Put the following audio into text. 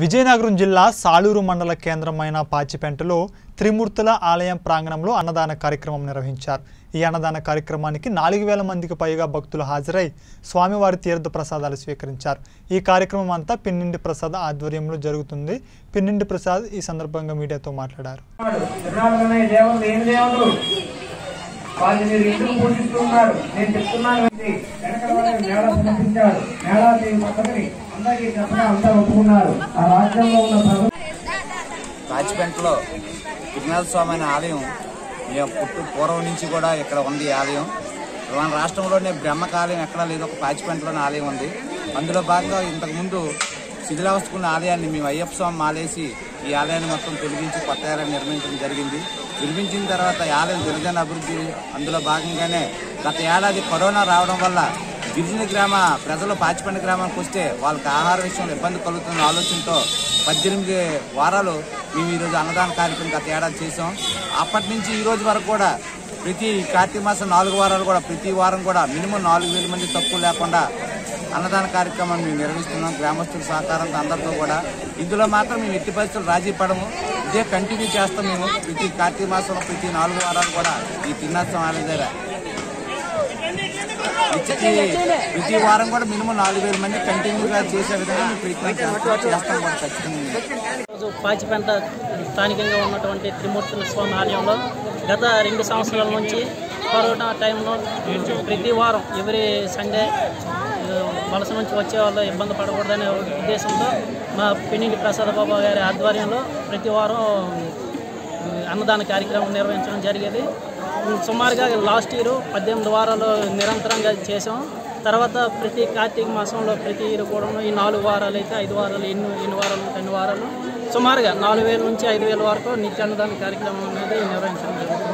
విజయనగరం జిల్లా సాలూరు మండల కేంద్రమైన పాచిపెంటలో త్రిమూర్తుల ఆలయం ప్రాంగణంలో అన్నదాన కార్యక్రమం నిర్వహించారు। ఈ అన్నదాన కార్యక్రమానికి 4000 మందికి పైగా భక్తులు హాజరై స్వామివారి తీర్థ ప్రసాదాలు స్వీకరించారు। ఈ కార్యక్రమం అంతా పిన్నిండి ప్రసాద్ ఆధ్వర్యంలో జరుగుతుంది। పిన్నిండి ప్రసాద్ ఈ సందర్భంగా మీడియాతో మాట్లాడారు। పాచిపెంటలో విఘ్నాథ స్వామి అనే ఆలయం పూర్వం నుంచి కూడా ఇక్కడ ఉంది। ఆలయం మన రాష్ట్రంలోనే బ్రహ్మకాలయం ఎక్కడా లేదు, ఒక పాచిపెంటలోనే ఆలయం ఉంది। అందులో భాగంగా ఇంతకుముందు శిథిలావస్థకున్న ఆలయాన్ని మేము అయ్యప్ప స్వామి మాలేసి ఈ ఆలయాన్ని మొత్తం తొలగించి కొత్త ఆలయాన్ని నిర్మించడం జరిగింది। నిర్మించిన తర్వాత ఈ ఆలయం గిరిజన అభివృద్ధి, అందులో భాగంగానే గత ఏడాది కరోనా రావడం వల్ల గిరిజన గ్రామ ప్రజలు పాచిపెంట గ్రామానికి వస్తే వాళ్ళకి ఆహార విషయంలో ఇబ్బంది కలుగుతున్న ఆలోచనతో 18 వారాలు మేము ఈరోజు అన్నదాన కార్యక్రమం గత ఏడాది చేసాం। అప్పటి నుంచి ఈ రోజు వరకు కూడా ప్రతి కార్తీక మాసం 4 వారాలు కూడా ప్రతి వారం కూడా మినిమం 4000 మంది తక్కువ లేకుండా అన్నదాన కార్యక్రమాన్ని మేము నిర్వహిస్తున్నాం గ్రామస్తుల సహకారంతో అందరితో కూడా। ఇందులో మాత్రం మేము ఎట్టి పరిస్థితులు రాజీ పడము, ఇదే కంటిన్యూ చేస్తాం। మేము ప్రతి కార్తీక మాసంలో ప్రతి 4 వారాలు కూడా ఈ తిన్నాసం ఆలయం దగ్గర ప్రతి వారం కూడా మినిమం 4000 మంది కంటిన్యూగా చేసే విధంగా ఈరోజు పాచిపెంట స్థానికంగా ఉన్నటువంటి త్రిమూర్తుల స్వామి ఆలయంలో గత 2 సంవత్సరాల నుంచి కరోనా టైంలో ప్రతి వారం ఎవ్రీ సండే వలస నుంచి వచ్చే వాళ్ళు ఇబ్బంది పడకూడదనే ఉద్దేశంతో మా పిన్నింటి ప్రసాద బాబా గారి ఆధ్వర్యంలో ప్రతి వారం అన్నదాన కార్యక్రమం నిర్వహించడం జరిగేది। సుమారుగా లాస్ట్ ఇయర్ 18 వారాలు నిరంతరంగా చేసాం। తర్వాత ప్రతి కార్తీక మాసంలో ప్రతి ఇయర్ కూడా ఈ 4 వారాలు అయితే 5 వారాలు ఎన్ని వారాలు 10 వారాలు సుమారుగా 4000 నుంచి 5000 వరకు నిత్య అన్నదాన కార్యక్రమం అనేది నిర్వహించడం జరిగింది।